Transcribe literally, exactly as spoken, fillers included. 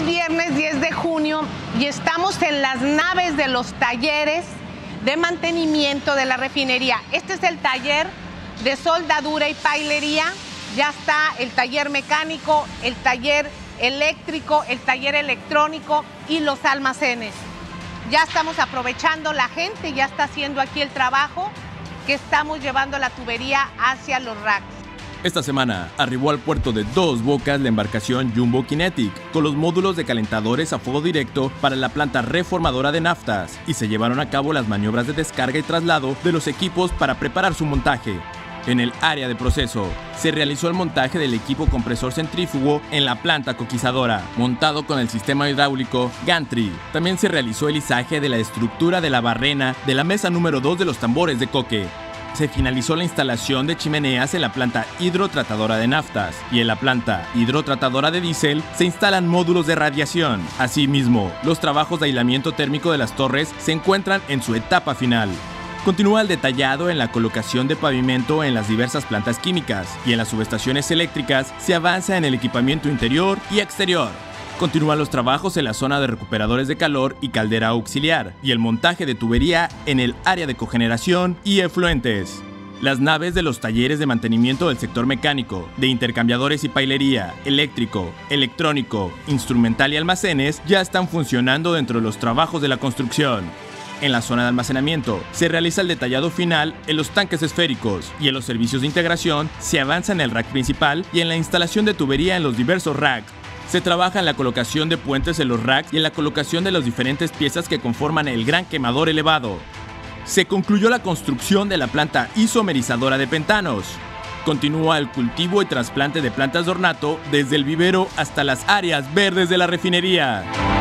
Es viernes diez de junio y estamos en las naves de los talleres de mantenimiento de la refinería. Este es el taller de soldadura y pailería. Ya está el taller mecánico, el taller eléctrico, el taller electrónico y los almacenes. Ya estamos aprovechando, la gente ya está haciendo aquí el trabajo que estamos llevando la tubería hacia los racks. Esta semana arribó al puerto de Dos Bocas la embarcación Jumbo Kinetic con los módulos de calentadores a fuego directo para la planta reformadora de naftas y se llevaron a cabo las maniobras de descarga y traslado de los equipos para preparar su montaje. En el área de proceso se realizó el montaje del equipo compresor centrífugo en la planta coquizadora, montado con el sistema hidráulico Gantry. También se realizó el izaje de la estructura de la barrena de la mesa número dos de los tambores de coque. Se finalizó la instalación de chimeneas en la planta hidrotratadora de naftas y en la planta hidrotratadora de diésel se instalan módulos de radiación. Asimismo, los trabajos de aislamiento térmico de las torres se encuentran en su etapa final. Continúa el detallado en la colocación de pavimento en las diversas plantas químicas y en las subestaciones eléctricas se avanza en el equipamiento interior y exterior. Continúan los trabajos en la zona de recuperadores de calor y caldera auxiliar y el montaje de tubería en el área de cogeneración y efluentes. Las naves de los talleres de mantenimiento del sector mecánico, de intercambiadores y pailería, eléctrico, electrónico, instrumental y almacenes ya están funcionando dentro de los trabajos de la construcción. En la zona de almacenamiento se realiza el detallado final en los tanques esféricos y en los servicios de integración se avanza en el rack principal y en la instalación de tubería en los diversos racks. Se trabaja en la colocación de puentes en los racks y en la colocación de las diferentes piezas que conforman el gran quemador elevado. Se concluyó la construcción de la planta isomerizadora de pentanos. Continúa el cultivo y trasplante de plantas de ornato desde el vivero hasta las áreas verdes de la refinería.